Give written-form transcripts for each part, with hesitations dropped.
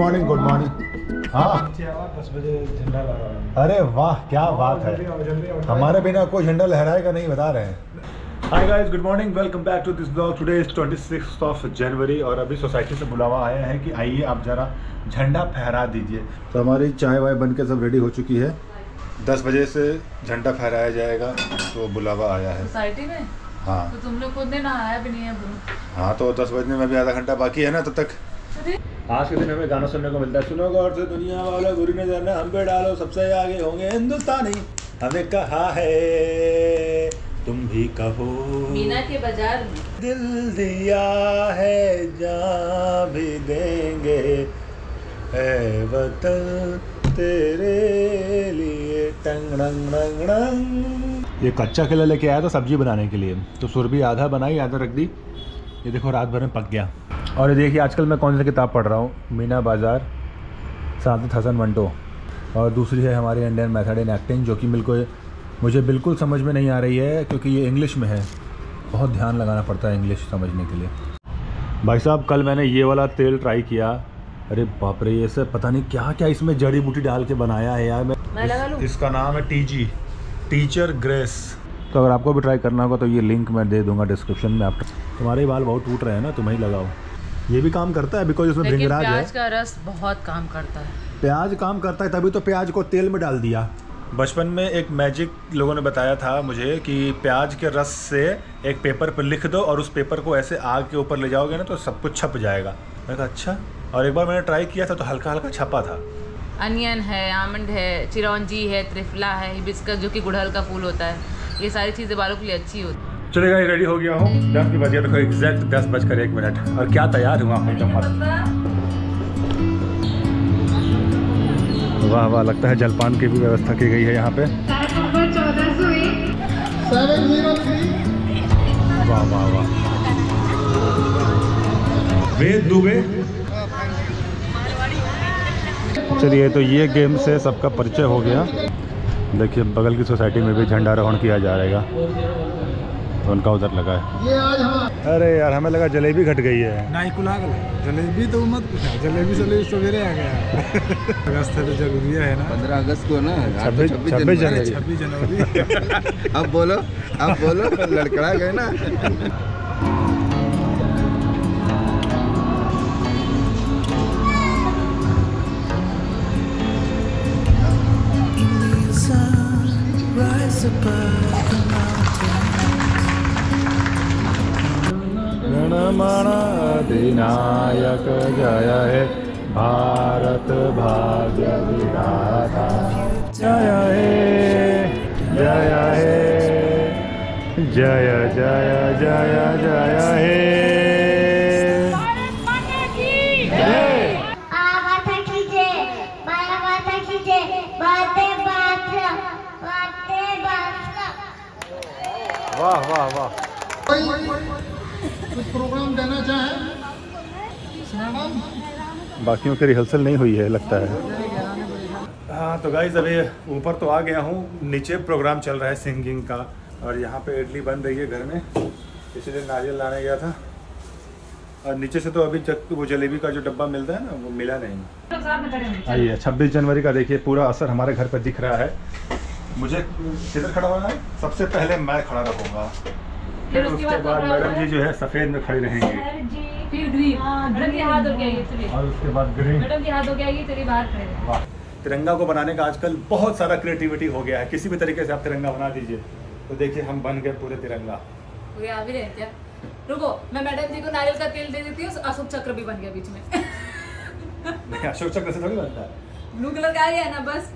Morning, good morning. हाँ 10 बजे झंडा लगा। अरे वाह क्या बात है, हमारे बिना कोई झंडा लहराएगा नहीं, बता रहे हैं। Hi guys, good morning, welcome back to this blog. Today is 26 January और अभी सोसाइटी से बुलावा आया है कि आइए आप जरा झंडा फहरा दीजिए। तो हमारी चाय वाय बन के सब रेडी हो चुकी है, 10 बजे से झंडा फहराया जाएगा, तो बुलावा आया है सोसाइटी में। हाँ तो तुम लोग खुद ने नहाया भी नहीं है। हाँ तो 10 बजने में भी आधा घंटा बाकी है ना, तब तक आज के दिन हमें गाना सुनने को मिलता है। सुनो गौर से दुनिया वाला, गुरु ने जाना हम पे डालो, सबसे आगे होंगे हिंदुस्तानी, हमें कहा है तुम भी कहो। मीना के बाजार में दिल दिया है जान भी देंगे, ऐ वतन तेरे लिए। टंग रंग रंग रंग। ये कच्चा केला लेके आया था सब्जी बनाने के लिए, तो सुरभि आधा बनाई आधा रख दी। ये देखो रात भर में पक गया। और ये देखिए आजकल मैं कौन सी किताब पढ़ रहा हूँ, मीना बाजार सादत हसन मंटो। और दूसरी है हमारी इंडियन मेथड इन एक्टिंग, जो कि मुझे बिल्कुल समझ में नहीं आ रही है, क्योंकि ये इंग्लिश में है, बहुत ध्यान लगाना पड़ता है इंग्लिश समझने के लिए। भाई साहब कल मैंने ये वाला तेल ट्राई किया, अरे बाप रे, ये सब पता नहीं क्या क्या इसमें जड़ी बूटी डाल के बनाया है यार। मैं लगा लूं। इसका नाम है टीजी, टीचर ग्रेस। तो अगर आपको भी ट्राई करना होगा तो ये लिंक मैं दे दूंगा डिस्क्रिप्शन में। आप तुम्हारे बाल बहुत टूट रहे हैं ना, तुम्हें लगाओ, ये भी काम करता है, बिकॉज उसमें भृंगराज है। प्याज का रस बहुत काम करता है, प्याज काम करता है, तभी तो प्याज को तेल में डाल दिया। बचपन में एक मैजिक लोगों ने बताया था मुझे कि प्याज के रस से एक पेपर पर लिख दो और उस पेपर को ऐसे आग के ऊपर ले जाओगे ना तो सब कुछ छप जाएगा। मैंने कहा अच्छा, और एक बार मैंने ट्राई किया था तो हल्का हल्का छपा था। अनियन है, आमंड है, चिरौंजी है, त्रिफला है, हिबिस्कस जो कि गुड़हल का फूल होता है, ये सारी चीज़ें बालों के लिए अच्छी होती है। चलेगा, रेडी हो गया हूँ, 10 बज गया, देखो एग्जैक्ट 10:01 और क्या तैयार हुआ एकदम। वाह वाह, लगता है जलपान की भी व्यवस्था की गई है यहाँ पे। वाह वाह वाह। वेद दुबे। चलिए तो ये गेम से सबका परिचय हो गया। देखिए बगल की सोसाइटी में भी झंडारोहण किया जा रहेगा, तो उनका उधर लगा है। अरे यार हमें लगा जलेबी घट गई है। नहीं कुल जलेबी तो मत पूछा, जलेबी सलेबी सवेरे आ गया। अगस्त तो जरूरी है ना, 15 अगस्त को ना, 26 जनवरी। अब बोलो लड़खड़ा गए ना। नायक जय हे भारत भाग्य विधाता, जय हे जय हे जय जय जय जय हे। वाह वाह वाह। कुछ प्रोग्राम देना चाहे, बाकियों की रिहर्सल नहीं हुई है लगता है। हाँ तो गाइज अभी ऊपर तो आ गया हूँ, नीचे प्रोग्राम चल रहा है सिंगिंग का, और यहाँ पे इडली बन रही है घर में, इसीलिए नारियल लाने गया था। और नीचे से तो अभी तक वो जलेबी का जो डब्बा मिलता है ना वो मिला नहीं। आइए 26 जनवरी का देखिए पूरा असर हमारे घर पर दिख रहा है। मुझे किधर खड़ा होना है, सबसे पहले मैं खड़ा रहूँगा, फिर उसके बाद मैडम जी जो है सफ़ेद में खड़ी रहेंगी, और उसके बाद तेरी बाहर। तिरंगा को बनाने का आजकल बहुत सारा क्रिएटिविटी हो गया है, किसी भी तरीके से आप तिरंगा बना दीजिए। तो देखिए हम बन गए पूरे तिरंगा। आप ही रहते हैं, रुको मैं मैडम जी को नारियल का तेल दे देती हूँ। अशोक चक्र भी बन गया बीच में। नहीं, अशोक चक्र से थोड़ी बनता है, ब्लू कलर का है ना बस।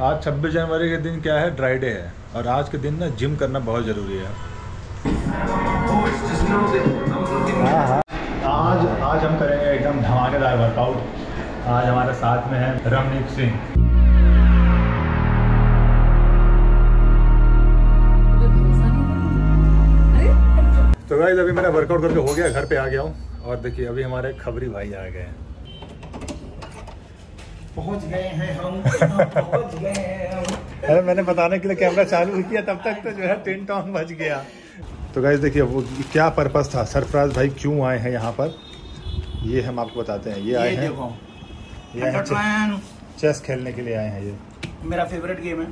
आज 26 जनवरी के दिन क्या है, ड्राई डे है, और आज के दिन ना जिम करना बहुत जरूरी है। आज हम करेंगे एकदम धमाकेदार वर्कआउट। आज हमारे साथ में है रमनदीप सिंह। तो गाइस अभी मेरा वर्कआउट करके हो गया, घर पे आ गया हूँ, और देखिए अभी हमारे खबरी भाई आ गए हैं। पहुँच गए हैं हम, पहुँच गए हैं। अरे मैंने बताने के लिए कैमरा चालू किया, तब तक तो जो है टिन टॉन बज गया। तो गाइस देखिए वो क्या पर्पस था, सरफराज भाई क्यों आए हैं यहाँ पर, ये हम आपको बताते हैं, ये आए हैं चेस खेलने के लिए आए हैं। ये मेरा फेवरेट गेम है।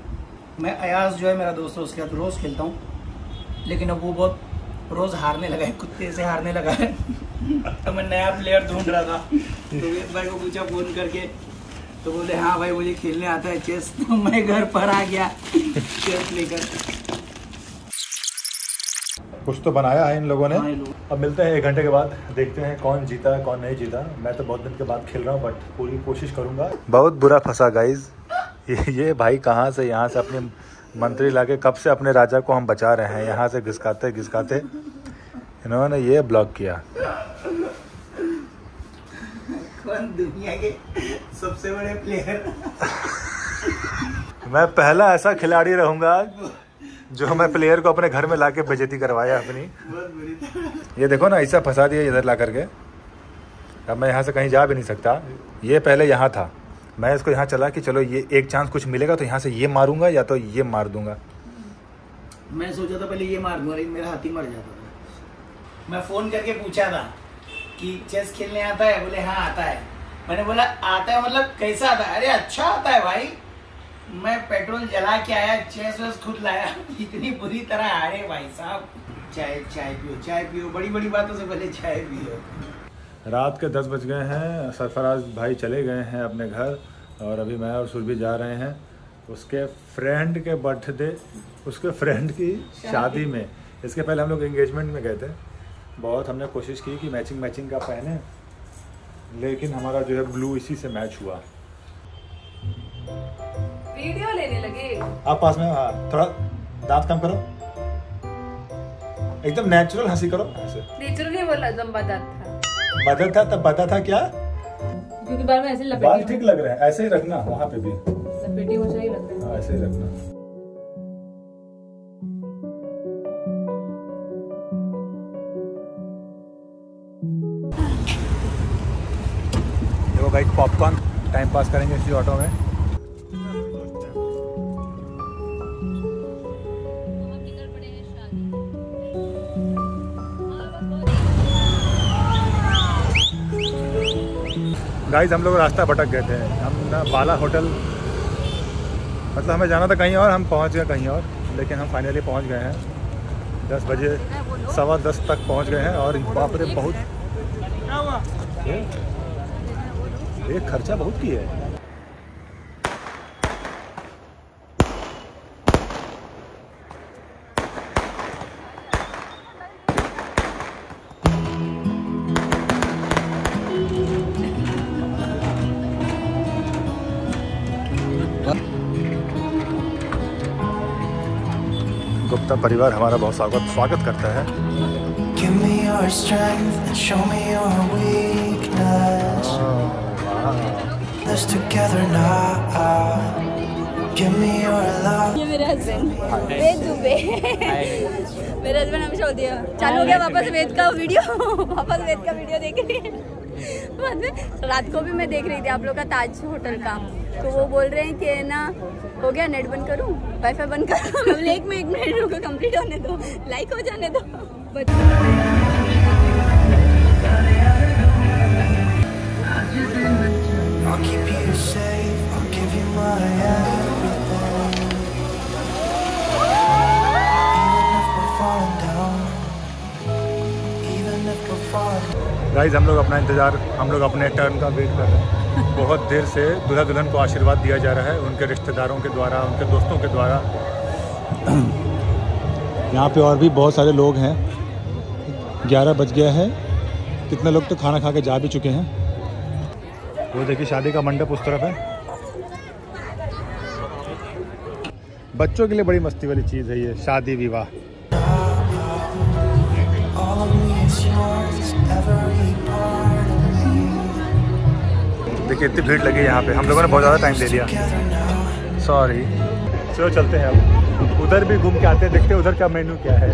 मैं अयाज जो है मेरा दोस्त है उसके साथ रोज़ खेलता हूँ, लेकिन अब वो बहुत रोज़ हारने लगा है, कुत्ते से हारने लगा है। तो मैं नया प्लेयर ढूंढ रहा था, तो वेद भाई को पूछा फ़ोन करके, तो बोले हाँ भाई मुझे खेलने आता है चेस। तो मैं घर पर आ गया चेस लेकर। कुछ तो बनाया है इन लोगों ने। अब मिलते हैं 1 घंटे के बाद, देखते हैं कौन जीता है कौन नहीं जीता। मैं तो बहुत दिन के बाद खेल रहा हूँ, बट पूरी कोशिश करूँगा। बहुत बुरा फंसा गाइज, ये भाई कहाँ से यहाँ से अपने मंत्री लाके कब से अपने राजा को हम बचा रहे हैं, यहाँ से घिसकाते घिसकाते इन्होंने ये ब्लॉक किया। कौन दुनिया के सबसे बड़े प्लेयर। मैं पहला ऐसा खिलाड़ी रहूंगा जो मैं प्लेयर को अपने घर में लाके बेइज्जती करवाया अपनी। ये देखो ना, ऐसा फंसा दिया इधर ला करके। अब मैं यहाँ से कहीं जा भी नहीं सकता। ये पहले यहाँ था, मैं इसको यहाँ चला कि चलो ये एक चांस कुछ मिलेगा, तो यहाँ से ये मारूंगा या तो ये मार दूंगा। मैंने सोचा था पहले ये मार दूंगा, लेकिन मेरा हाथी मर जाता था। मैं फ़ोन करके पूछा था कि चेस खेलने आता है, बोले हाँ आता है। मैंने बोला आता है मतलब कैसा आता है? अरे अच्छा आता है भाई। मैं पेट्रोल जला के आया, चेस वेस खुद लाया, इतनी बुरी तरह हारे भाई साहब। चाय पियो, बड़ी बड़ी बातों से पहले चाय पियो। रात के 10 बज गए हैं, सरफराज भाई चले गए हैं अपने घर, और अभी मैं और सुरभि जा रहे हैं उसके फ्रेंड के बर्थडे, उसके फ्रेंड की शादी में। इसके पहले हम लोग एंगेजमेंट में गए थे। बहुत हमने कोशिश की कि मैचिंग का पहने, लेकिन हमारा जो है ब्लू इसी से मैच हुआ। वीडियो लेने लगे आप पास में। हाँ थोड़ा दांत कम करो, एकदम नेचुरल हंसी करो। नेचुरली बोला, जब बदल था तब बता था क्या, क्योंकि बाल में ऐसे लपेटी बाल ठीक लग रहे हैं, ऐसे ही रखना, वहाँ पे भी लपेटी हो चाहिए लग रहा है, ऐसे ही रखना। देखो भाई पॉपकॉर्न टाइम पास करेंगे इसी ऑटो में। गाइज हम लोग रास्ता भटक गए थे। हम ना बाला होटल, मतलब हमें जाना था कहीं और, हम पहुंच गए कहीं और, लेकिन हम फाइनली पहुंच गए हैं 10 बजे, 10:15 तक पहुंच गए हैं। और बाप रे बहुत ये खर्चा बहुत किया है। गुप्ता परिवार हमारा बहुत स्वागत करता है। ये मेरे हस्बैंड वेद दुबे, मेरे हस्बैंड हमेशा होती है चालू हो गया वापस वेद का वीडियो देख रही है। रात को भी मैं देख रही थी आप लोग का ताज होटल का, तो वो बोल रहे हैं कि ना हो गया नेट बंद करूं, वाईफाई बंद करूं। अब एक मिनट रुको, कंप्लीट होने दो, लाइक हो जाने दो। गाइस हम लोग अपना इंतजार, हम लोग अपने टर्न का वेट कर रहे हैं। बहुत देर से दूल्हा दुल्हन को आशीर्वाद दिया जा रहा है उनके रिश्तेदारों के द्वारा, उनके दोस्तों के द्वारा। यहाँ पे और भी बहुत सारे लोग हैं। 11 बज गया है, कितने लोग तो खाना खा के जा भी चुके हैं। वो देखिए शादी का मंडप उस तरफ है। बच्चों के लिए बड़ी मस्ती वाली चीज़ है ये शादी विवाह। देखिए इतनी भीड़ लगी यहाँ पे, हम लोगों ने बहुत ज़्यादा टाइम ले लिया, सॉरी। चलो चलते हैं, अब उधर भी घूम के आते हैं, देखते हैं उधर का मेन्यू क्या है।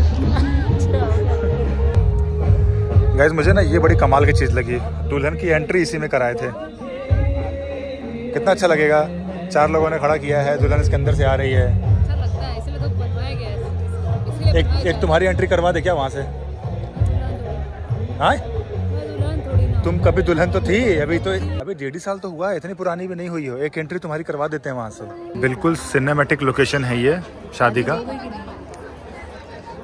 गाइस मुझे ना ये बड़ी कमाल की चीज़ लगी, दुल्हन की एंट्री इसी में कराए थे। कितना अच्छा लगेगा, 4 लोगों ने खड़ा किया है, दुल्हन इसके अंदर से आ रही है। अच्छा लगता है, इसीलिए तो बनवाया गया है। एक तुम्हारी एंट्री करवा दे क्या वहाँ से? हाँ तुम कभी दुल्हन तो थी, अभी 1.5 साल तो हुआ है, इतनी पुरानी भी नहीं हुई हो। एक एंट्री तुम्हारी करवा देते हैं वहाँ से। बिल्कुल सिनेमैटिक लोकेशन है ये शादी का।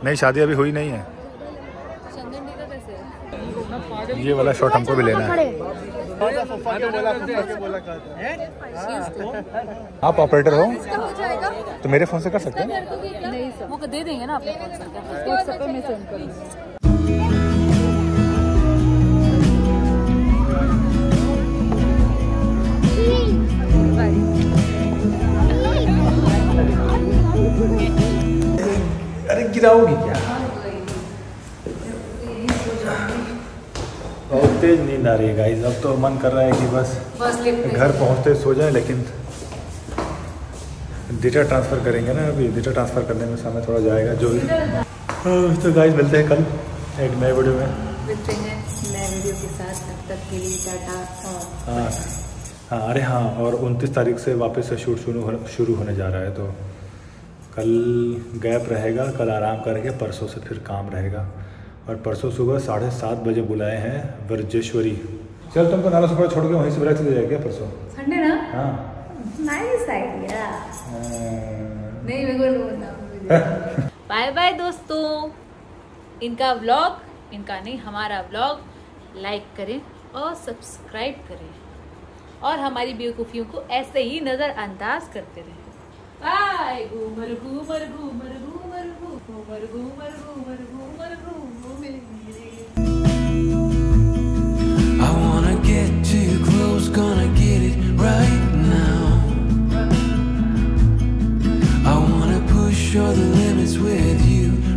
नहीं, शादी अभी हुई नहीं है। ये वाला शॉट हमको भी लेना है। आप ऑपरेटर हो तो मेरे फोन से कर सकते हैं। वो दे देंगे ना अपने फोन से, व्हाट्सएप पे मैं सेंड करूँगी। अरे गिराओगी क्या? बहुत तेज नींद आ रही है गाइस। अब तो मन कर रहा है कि बस घर पहुंचते सो जाएं, लेकिन डेटा ट्रांसफ़र करेंगे ना, अभी डेटा ट्रांसफ़र करने में समय थोड़ा जाएगा जो भी। तो गाइस मिलते हैं कल एक नए वीडियो में, मिलते हैं नए वीडियो के साथ। तब तक के लिए टाटा। हाँ, अरे हाँ, और 29 तारीख से वापस से शूट शुरू होने जा रहा है, तो कल गैप रहेगा। कल आराम करके परसों से फिर काम रहेगा, और परसों सुबह 7:30 बजे बुलाए हैं ब्रजेश्वरी। चल, तुमको नालापुर पर छोड़ के वहीं से बड़ा चले जाएगा परसों संडे ना। हाँ, नाइस आइडिया। नहीं, मेरे को बोलना। बाय बाय दोस्तों। इनका व्लॉग, इनका नहीं हमारा व्लॉग लाइक करें और सब्सक्राइब करें, और हमारी बेवकूफ़ियों को ऐसे ही नज़रअंदाज करते रहें। बाय। घूमर घूमर घूमर घूमर घूमर घूमर घूमर घूमर घूमर घूमर घूमर।